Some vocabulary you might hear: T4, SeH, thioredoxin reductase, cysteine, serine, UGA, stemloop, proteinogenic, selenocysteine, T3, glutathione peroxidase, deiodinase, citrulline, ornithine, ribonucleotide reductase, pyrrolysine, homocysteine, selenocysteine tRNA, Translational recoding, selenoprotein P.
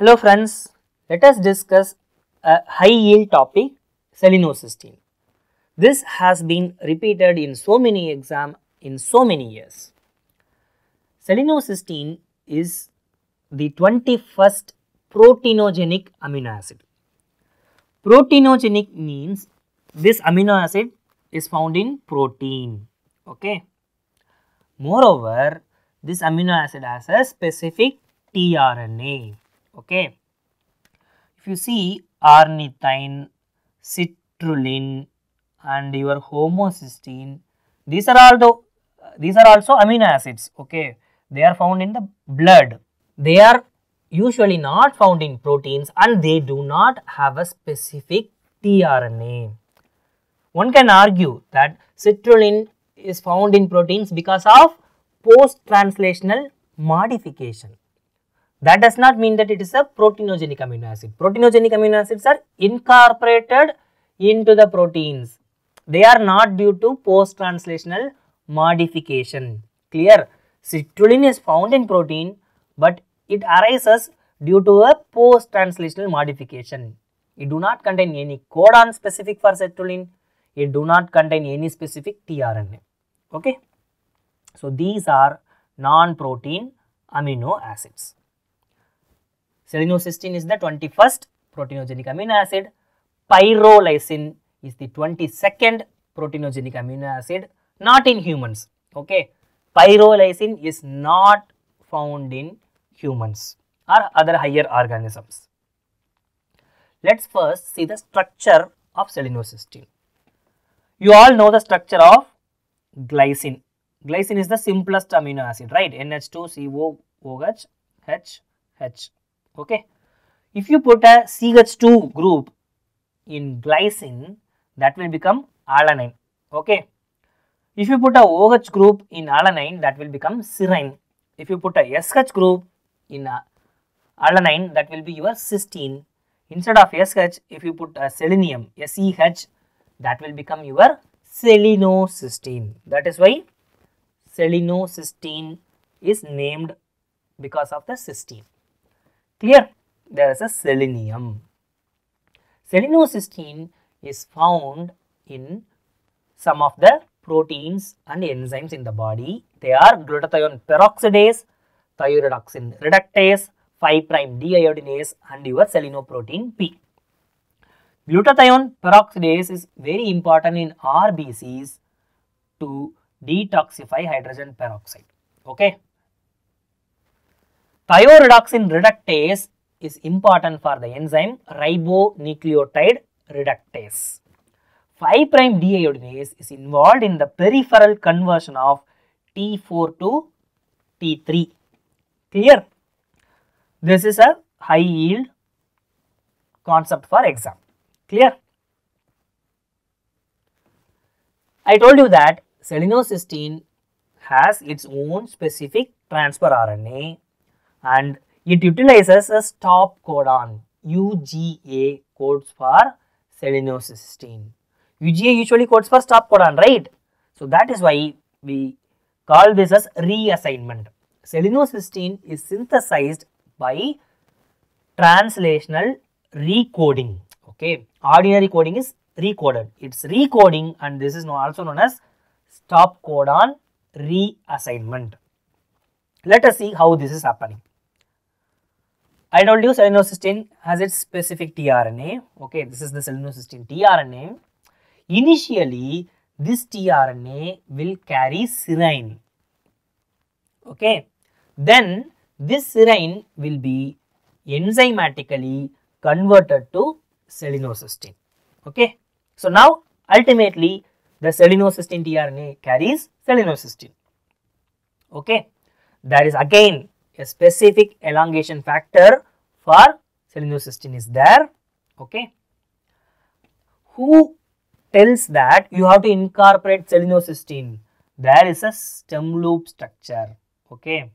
Hello friends, let us discuss a high yield topic, selenocysteine. This has been repeated in so many exams in so many years. Selenocysteine is the 21st proteinogenic amino acid. Proteinogenic means this amino acid is found in protein, okay. Moreover, this amino acid has a specific tRNA, okay. If you see ornithine, citrulline and your homocysteine, these are also amino acids, okay. They are found in the blood. They are usually not found in proteins and they do not have a specific tRNA. One can argue that citrulline is found in proteins because of post-translational modification. That does not mean that it is a proteinogenic amino acid. Proteinogenic amino acids are incorporated into the proteins. They are not due to post-translational modification. Clear? Citrulline is found in protein, but it arises due to a post-translational modification. It do not contain any codon specific for citrulline. It do not contain any specific tRNA, okay. So, these are non-protein amino acids. Selenocysteine is the 21st proteinogenic amino acid. Pyrrolysine is the 22nd proteinogenic amino acid, not in humans, okay. Pyrrolysine is not found in humans or other higher organisms. Let us first see the structure of selenocysteine. You all know the structure of glycine. Glycine is the simplest amino acid, right? NH2COOH HH, okay. If you put a CH2 group in glycine, that will become alanine, okay. If you put a OH group in alanine, that will become serine. If you put a SH group in alanine, that will be your cysteine. Instead of SH, if you put a selenium, SEH, that will become your selenocysteine. That is why selenocysteine is named because of the cysteine. Clear? There is a selenium. Selenocysteine is found in some of the proteins and enzymes in the body. They are glutathione peroxidase, thioredoxin reductase, 5' deiodinase and your selenoprotein P. Glutathione peroxidase is very important in RBCs to detoxify hydrogen peroxide, okay. Thioredoxin reductase is important for the enzyme ribonucleotide reductase. 5' deiodinase is involved in the peripheral conversion of T4 to T3, clear? This is a high yield concept for exam, clear? I told you that selenocysteine has its own specific transfer RNA and it utilizes a stop codon UGA codes for selenocysteine. UGA usually codes for stop codon, right? So, that is why we call this as reassignment. Selenocysteine is synthesized by translational recoding, okay. Ordinary coding is recoded, it is recoding and this is also known as stop codon reassignment. Let us see how this is happening. I told you selenocysteine has its specific tRNA, okay. This is the selenocysteine tRNA. Initially, this tRNA will carry serine, okay. Then this serine will be enzymatically converted to selenocysteine, okay. So, now ultimately the selenocysteine tRNA carries selenocysteine, okay. There is again a specific elongation factor for selenocysteine is there, okay. Who tells that you have to incorporate selenocysteine? There is a stem loop structure, okay.